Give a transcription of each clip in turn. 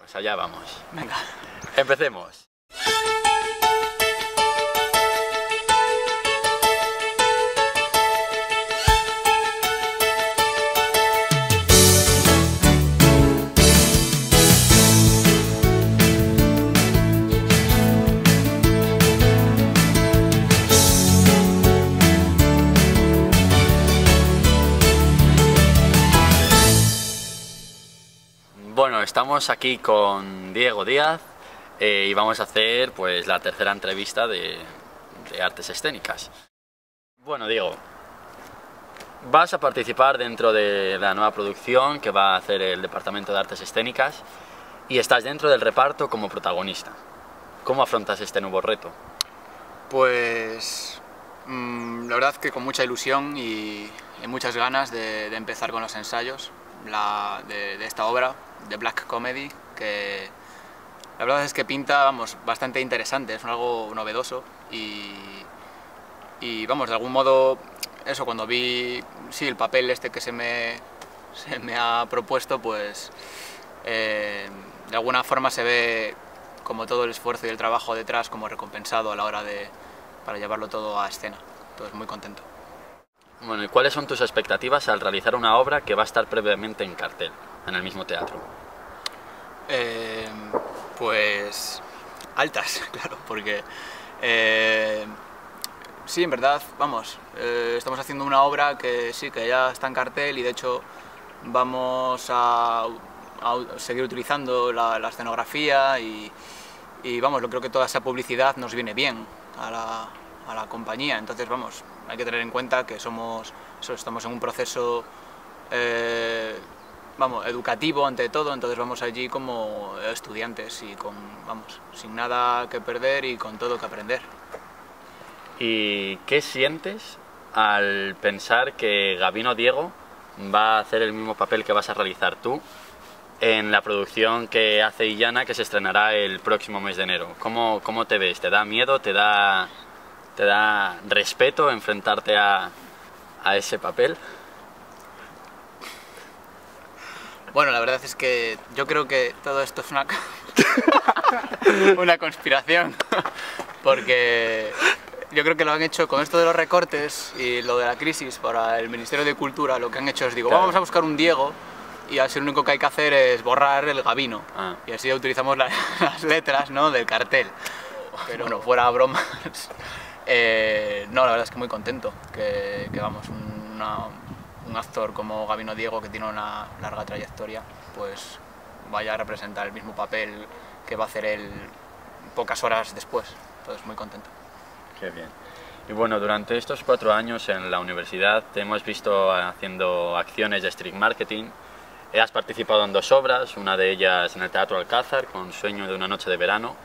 Pues allá vamos. Venga. Empecemos. Bueno, estamos aquí con Diego Díaz y vamos a hacer pues la tercera entrevista de Artes Escénicas. Bueno, Diego, vas a participar dentro de la nueva producción que va a hacer el Departamento de Artes Escénicas y estás dentro del reparto como protagonista. ¿Cómo afrontas este nuevo reto? Pues la verdad que con mucha ilusión y muchas ganas de empezar con los ensayos de esta obra, de Black Comedy, que la verdad es que pinta, vamos, bastante interesante, es algo novedoso y vamos, de algún modo, eso, cuando vi, sí, el papel este que se me ha propuesto, pues de alguna forma se ve como todo el esfuerzo y el trabajo detrás como recompensado a la hora para llevarlo todo a escena, entonces muy contento. Bueno, ¿y cuáles son tus expectativas al realizar una obra que va a estar previamente en cartel, en el mismo teatro? Pues altas, claro, porque sí, en verdad, vamos, estamos haciendo una obra que sí, que ya está en cartel y de hecho vamos a seguir utilizando la escenografía y vamos, yo creo que toda esa publicidad nos viene bien a la compañía, entonces vamos, hay que tener en cuenta que estamos en un proceso vamos, educativo ante todo, entonces vamos allí como estudiantes y con, vamos, sin nada que perder y con todo que aprender. ¿Y qué sientes al pensar que Gavino Diego va a hacer el mismo papel que vas a realizar tú en la producción que hace Illana, que se estrenará el próximo mes de enero? ¿Cómo te ves? ¿Te da miedo? ¿Te da respeto enfrentarte a ese papel? Bueno, la verdad es que yo creo que todo esto es una conspiración, porque yo creo que lo han hecho con esto de los recortes y lo de la crisis para el Ministerio de Cultura, lo que han hecho es, digo, claro, vamos a buscar un Diego y así lo único que hay que hacer es borrar el Gavino, y así utilizamos las letras, ¿no?, del cartel. Pero bueno, fuera bromas, no, la verdad es que muy contento, que vamos, un actor como Gavino Diego, que tiene una larga trayectoria, pues vaya a representar el mismo papel que va a hacer él pocas horas después, entonces muy contento. Qué bien. Y bueno, durante estos 4 años en la universidad te hemos visto haciendo acciones de street marketing, has participado en 2 obras, una de ellas en el Teatro Alcázar, con Sueño de una noche de verano,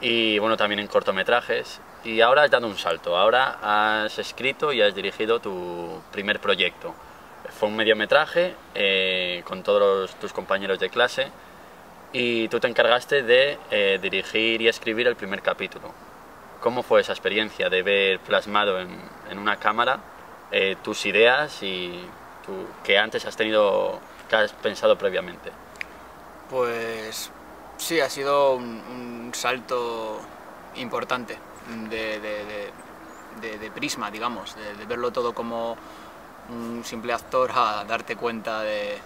y bueno, también en cortometrajes, y ahora has dado un salto, ahora has escrito y has dirigido tu primer proyecto. Fue un mediometraje con todos tus compañeros de clase y tú te encargaste de dirigir y escribir el primer capítulo. ¿Cómo fue esa experiencia de ver plasmado en una cámara tus ideas y que antes que has pensado previamente? Pues sí, ha sido un salto importante de prisma, digamos, de verlo todo como un simple actor a darte cuenta de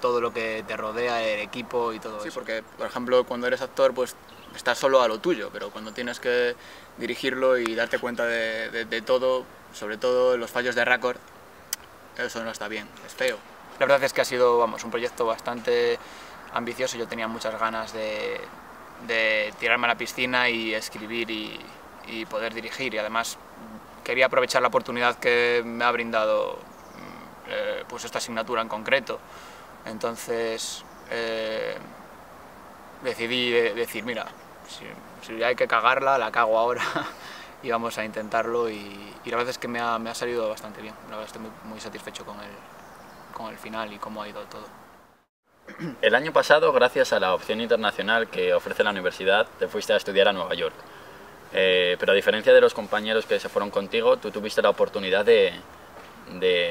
todo lo que te rodea, el equipo y todo eso. Sí, porque, por ejemplo, cuando eres actor, pues estás solo a lo tuyo, pero cuando tienes que dirigirlo y darte cuenta de todo, sobre todo los fallos de récord, eso no está bien, es feo. La verdad es que ha sido, vamos, un proyecto bastante ambicioso, yo tenía muchas ganas de tirarme a la piscina y escribir y poder dirigir, y además quería aprovechar la oportunidad que me ha brindado pues esta asignatura en concreto, entonces decidí decir, mira, si hay que cagarla, la cago ahora y vamos a intentarlo, y la verdad es que me ha salido bastante bien, la verdad estoy muy satisfecho con el final y cómo ha ido todo. El año pasado, gracias a la opción internacional que ofrece la universidad, te fuiste a estudiar a Nueva York. Pero a diferencia de los compañeros que se fueron contigo, tú tuviste la oportunidad de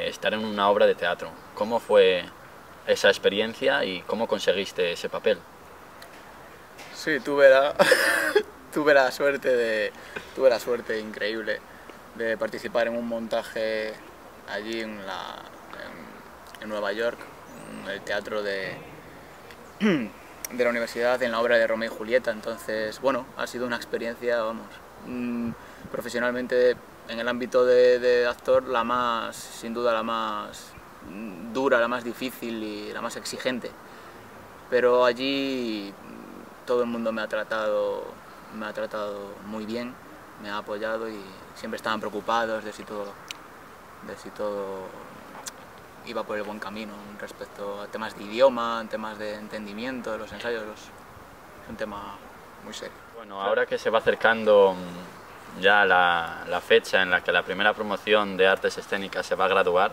estar en una obra de teatro. ¿Cómo fue esa experiencia y cómo conseguiste ese papel. Sí, tuve la suerte increíble de participar en un montaje allí en Nueva York, en el teatro de la universidad, en la obra de Romeo y Julieta. Entonces, bueno, ha sido una experiencia, vamos, profesionalmente en el ámbito de actor, la más, sin duda, la más dura, la más difícil y la más exigente. Pero allí todo el mundo me ha tratado muy bien, me ha apoyado y siempre estaban preocupados de si todo iba por el buen camino respecto a temas de idioma, temas de entendimiento, de los ensayos. Es un tema muy serio. Bueno, ahora que se va acercando ya la fecha en la que la primera promoción de Artes Escénicas se va a graduar,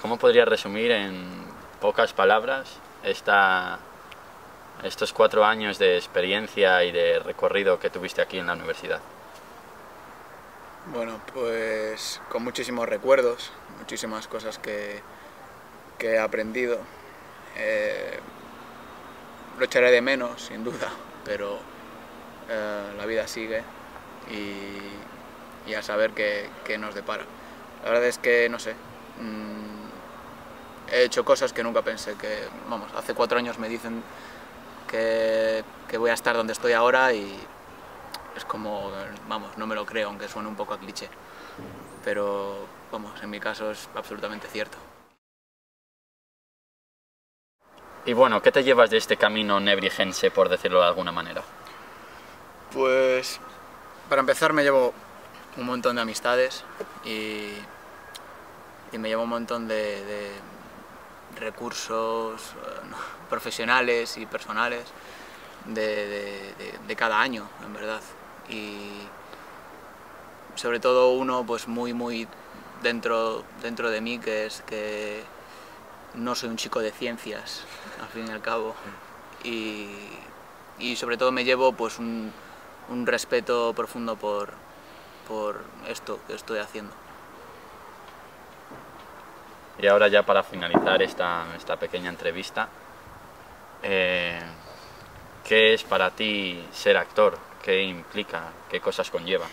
¿cómo podrías resumir en pocas palabras estos 4 años de experiencia y de recorrido que tuviste aquí en la universidad? Bueno, pues con muchísimos recuerdos, muchísimas cosas que he aprendido. Lo echaré de menos, sin duda, pero la vida sigue y a saber qué nos depara. La verdad es que, no sé, he hecho cosas que nunca pensé que... Vamos, hace 4 años me dicen que voy a estar donde estoy ahora y... Es como, vamos, no me lo creo, aunque suene un poco a cliché, pero vamos, en mi caso es absolutamente cierto. Y bueno, ¿qué te llevas de este camino nebrijense, por decirlo de alguna manera? Pues, para empezar me llevo un montón de amistades y me llevo un montón de recursos profesionales y personales de cada año, en verdad. Y sobre todo uno pues muy dentro de mí, que es que no soy un chico de ciencias, al fin y al cabo, y sobre todo me llevo pues un respeto profundo por esto que estoy haciendo. Y ahora ya para finalizar esta pequeña entrevista, ¿qué es para ti ser actor? ¿Qué implica? ¿Qué cosas conlleva?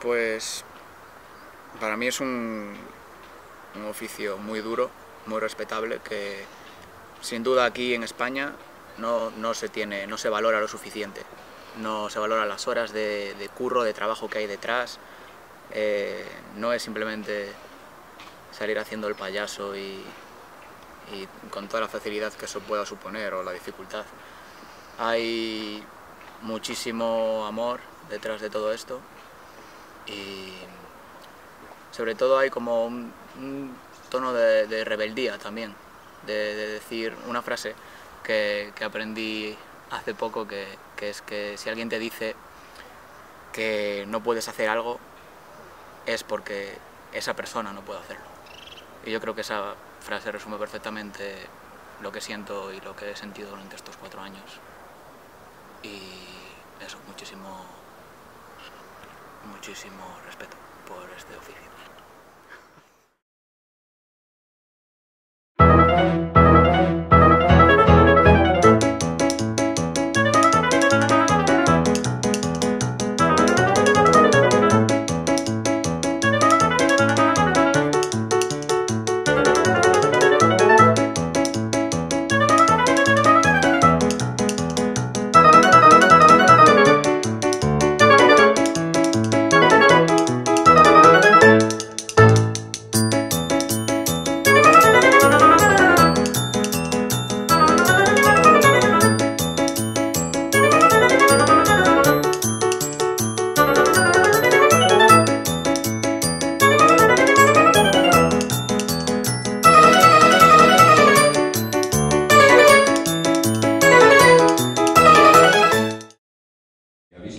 Pues para mí es un oficio muy duro, muy respetable, que sin duda aquí en España no se valora lo suficiente. No se valoran las horas de curro, de trabajo que hay detrás. No es simplemente salir haciendo el payaso y con toda la facilidad que eso pueda suponer o la dificultad. Hay muchísimo amor detrás de todo esto y sobre todo hay como un tono de rebeldía también, de decir una frase que aprendí hace poco, que es que si alguien te dice que no puedes hacer algo es porque esa persona no puede hacerlo. Y yo creo que esa frase resume perfectamente lo que siento y lo que he sentido durante estos 4 años. Y eso, muchísimo respeto por este oficio.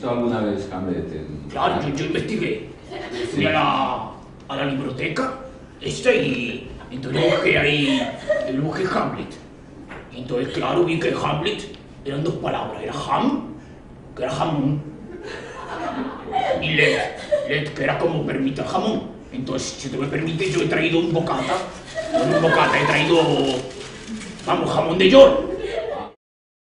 ¿Alguna vez Hamlet? Claro, yo investigué. Fui a la biblioteca, y entonces busqué ahí, busqué Hamlet. Entonces, claro, vi que Hamlet eran 2 palabras, era ham, que era jamón, y led, que era como permita jamón. Entonces, si tú me permites, yo he traído un bocata Con un bocata he traído, vamos, jamón de york.